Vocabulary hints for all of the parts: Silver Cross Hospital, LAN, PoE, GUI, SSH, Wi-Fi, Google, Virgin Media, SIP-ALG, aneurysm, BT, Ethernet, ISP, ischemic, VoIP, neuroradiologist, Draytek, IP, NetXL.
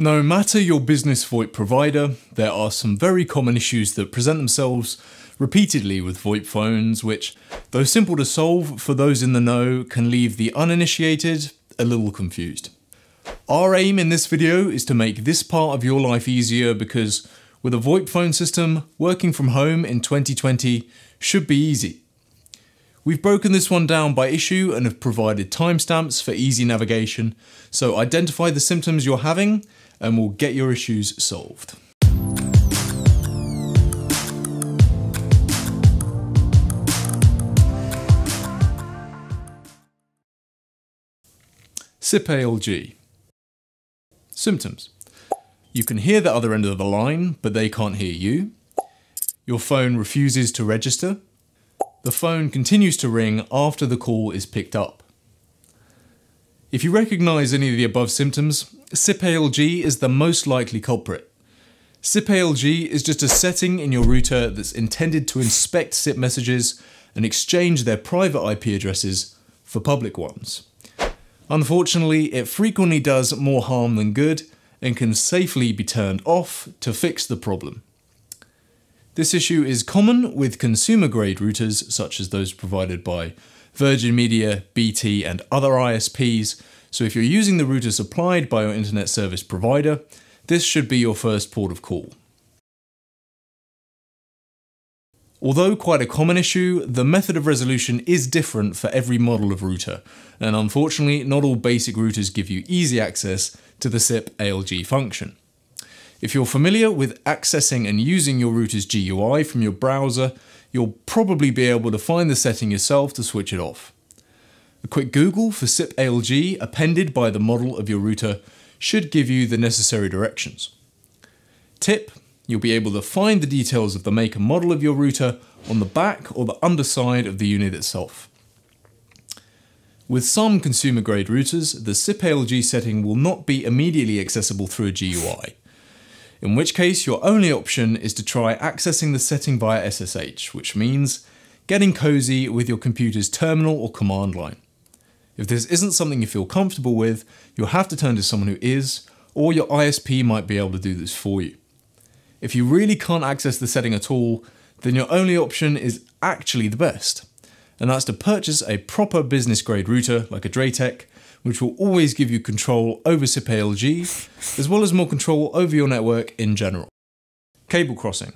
No matter your business VoIP provider, there are some very common issues that present themselves repeatedly with VoIP phones, which, though simple to solve for those in the know, can leave the uninitiated a little confused. Our aim in this video is to make this part of your life easier because with a VoIP phone system, working from home in 2020 should be easy. We've broken this one down by issue and have provided timestamps for easy navigation, so identify the symptoms you're having and we'll get your issues solved. SIP-ALG. Symptoms. You can hear the other end of the line, but they can't hear you. Your phone refuses to register. The phone continues to ring after the call is picked up. If you recognize any of the above symptoms, SIP-ALG is the most likely culprit. SIP-ALG is just a setting in your router that's intended to inspect SIP messages and exchange their private IP addresses for public ones. Unfortunately, it frequently does more harm than good and can safely be turned off to fix the problem. This issue is common with consumer-grade routers, such as those provided by Virgin Media, BT, and other ISPs. So if you're using the router supplied by your internet service provider, this should be your first port of call. Although quite a common issue, the method of resolution is different for every model of router, and unfortunately, not all basic routers give you easy access to the SIP-ALG function. If you're familiar with accessing and using your router's GUI from your browser, you'll probably be able to find the setting yourself to switch it off. A quick Google for SIP-ALG appended by the model of your router should give you the necessary directions. Tip: you'll be able to find the details of the make and model of your router on the back or the underside of the unit itself. With some consumer-grade routers, the SIP-ALG setting will not be immediately accessible through a GUI, in which case your only option is to try accessing the setting via SSH, which means getting cozy with your computer's terminal or command line. If this isn't something you feel comfortable with, you'll have to turn to someone who is, or your ISP might be able to do this for you. If you really can't access the setting at all, then your only option is actually the best, and that's to purchase a proper business grade router like a Draytek, which will always give you control over SIP-ALG, as well as more control over your network in general. Cable crossing.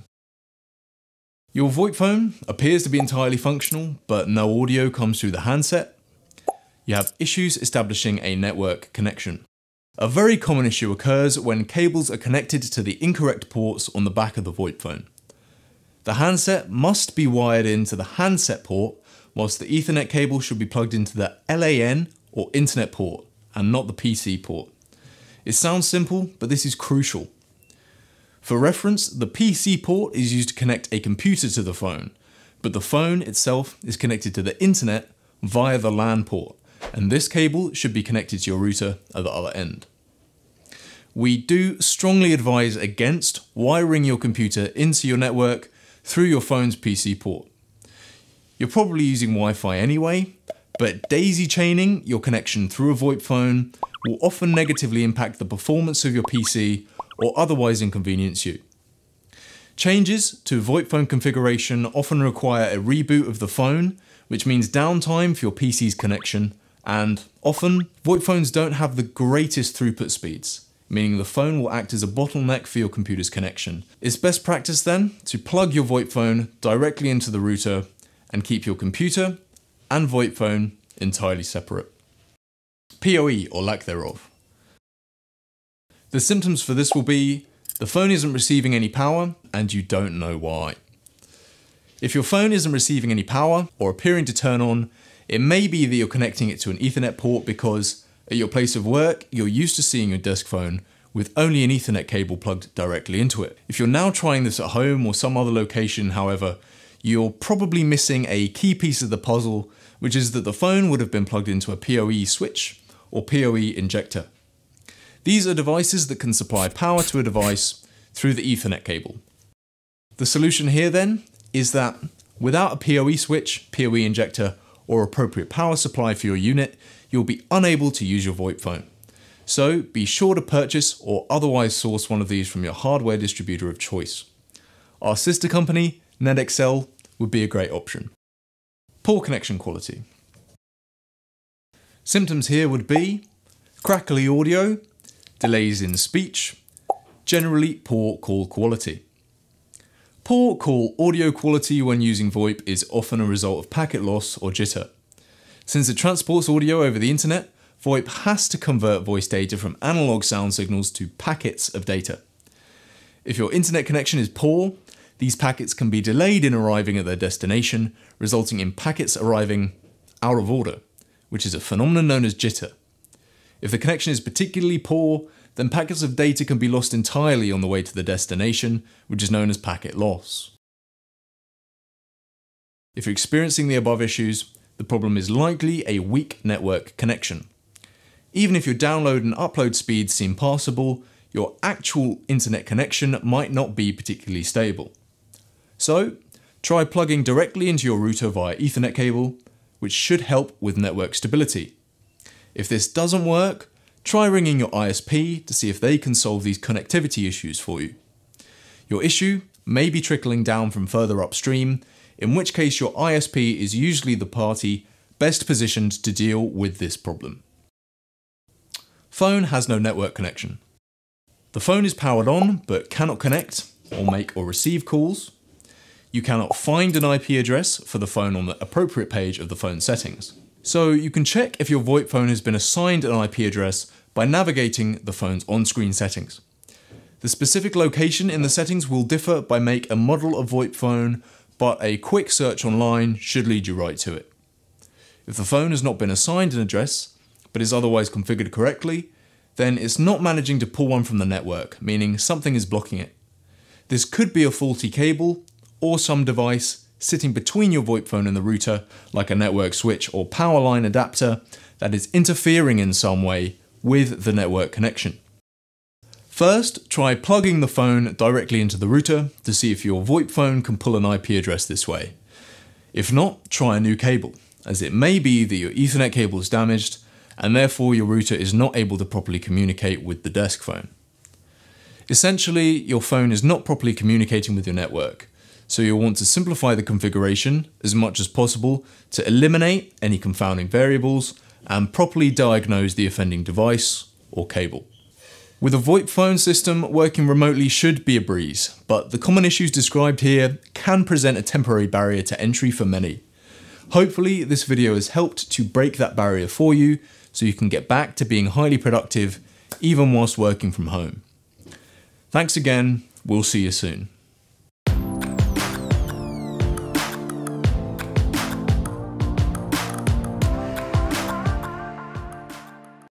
Your VoIP phone appears to be entirely functional, but no audio comes through the handset. You have issues establishing a network connection. A very common issue occurs when cables are connected to the incorrect ports on the back of the VoIP phone. The handset must be wired into the handset port, whilst the Ethernet cable should be plugged into the LAN or internet port, and not the PC port. It sounds simple, but this is crucial. For reference, the PC port is used to connect a computer to the phone, but the phone itself is connected to the internet via the LAN port, and this cable should be connected to your router at the other end. We do strongly advise against wiring your computer into your network through your phone's PC port. You're probably using Wi-Fi anyway, but daisy chaining your connection through a VoIP phone will often negatively impact the performance of your PC or otherwise inconvenience you. Changes to VoIP phone configuration often require a reboot of the phone, which means downtime for your PC's connection, and often VoIP phones don't have the greatest throughput speeds, meaning the phone will act as a bottleneck for your computer's connection. It's best practice then to plug your VoIP phone directly into the router and keep your computer and VoIP phone entirely separate. PoE, or lack thereof. The symptoms for this will be the phone isn't receiving any power and you don't know why. If your phone isn't receiving any power or appearing to turn on, it may be that you're connecting it to an Ethernet port because at your place of work, you're used to seeing your desk phone with only an Ethernet cable plugged directly into it. If you're now trying this at home or some other location, however, you're probably missing a key piece of the puzzle, which is that the phone would have been plugged into a PoE switch or PoE injector. These are devices that can supply power to a device through the Ethernet cable. The solution here then is that without a PoE switch, PoE injector, or appropriate power supply for your unit, you'll be unable to use your VoIP phone. So be sure to purchase or otherwise source one of these from your hardware distributor of choice. Our sister company, NetXL, would be a great option. Poor connection quality. Symptoms here would be crackly audio, delays in speech, generally poor call quality. Poor call audio quality when using VoIP is often a result of packet loss or jitter. Since it transports audio over the internet, VoIP has to convert voice data from analog sound signals to packets of data. If your internet connection is poor, these packets can be delayed in arriving at their destination, resulting in packets arriving out of order, which is a phenomenon known as jitter. If the connection is particularly poor, then packets of data can be lost entirely on the way to the destination, which is known as packet loss. If you're experiencing the above issues, the problem is likely a weak network connection. Even if your download and upload speeds seem passable, your actual internet connection might not be particularly stable. So, try plugging directly into your router via Ethernet cable, which should help with network stability. If this doesn't work, try ringing your ISP to see if they can solve these connectivity issues for you. Your issue may be trickling down from further upstream, in which case your ISP is usually the party best positioned to deal with this problem. Phone has no network connection. The phone is powered on but cannot connect or make or receive calls. You cannot find an IP address for the phone on the appropriate page of the phone settings. So you can check if your VoIP phone has been assigned an IP address by navigating the phone's on-screen settings. The specific location in the settings will differ by make and model of VoIP phone, but a quick search online should lead you right to it. If the phone has not been assigned an address, but is otherwise configured correctly, then it's not managing to pull one from the network, meaning something is blocking it. This could be a faulty cable or some device sitting between your VoIP phone and the router, like a network switch or power line adapter, that is interfering in some way with the network connection. First, try plugging the phone directly into the router to see if your VoIP phone can pull an IP address this way. If not, try a new cable, as it may be that your Ethernet cable is damaged and therefore your router is not able to properly communicate with the desk phone. Essentially, your phone is not properly communicating with your network. So you'll want to simplify the configuration as much as possible to eliminate any confounding variables and properly diagnose the offending device or cable. With a VoIP phone system, working remotely should be a breeze, but the common issues described here can present a temporary barrier to entry for many. Hopefully, this video has helped to break that barrier for you so you can get back to being highly productive even whilst working from home. Thanks again, we'll see you soon.